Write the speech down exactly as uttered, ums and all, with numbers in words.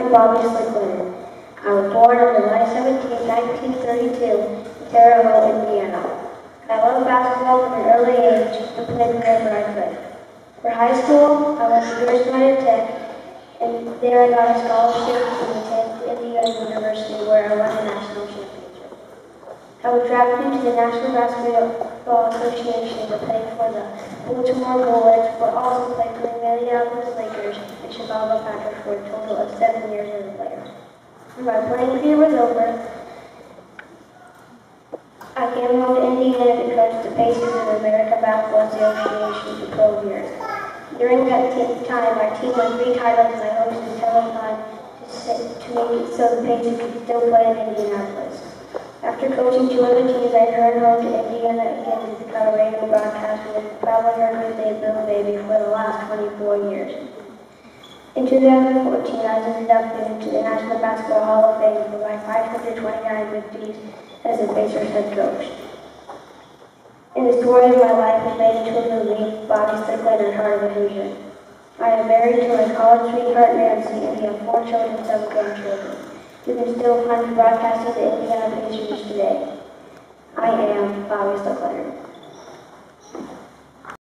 and Bobby Leonard. I was born on July seventeenth, nineteen thirty-two, in Terrell, Indiana. I loved basketball from an early age and played whenever I could. For high school, I went to University of Tech, and there I got a scholarship to Indiana University, where I won the national championship. I was drafted to the National Basketball Association to play for the Baltimore Bullets, but also played for the Indiana Lakers and Chicago Pacers for a total of seven years as a player. When my playing career was over, I came home to Indiana to coach the Pacers of the American Basketball Association for twelve years. During that time, our team won three titles, and I hosted a telethon to make it so the Pacers could still play in Indianapolis. After coaching two other teams, I returned home to Indiana again to become a radio broadcaster with Bobby Leonard and Bill Baby for the last twenty-four years. In two thousand fourteen, I was inducted into the National Basketball Hall of Fame for my five hundred twenty-nine victories as a Pacers head coach. And the story of my life is made into a movie, Bobby Leonard and Heart of a Hoosier. I am married to my college sweetheart Nancy, and we have four children and seven grandchildren. You can still find broadcasting the Indiana Pacers today. I am Bobby Leonard.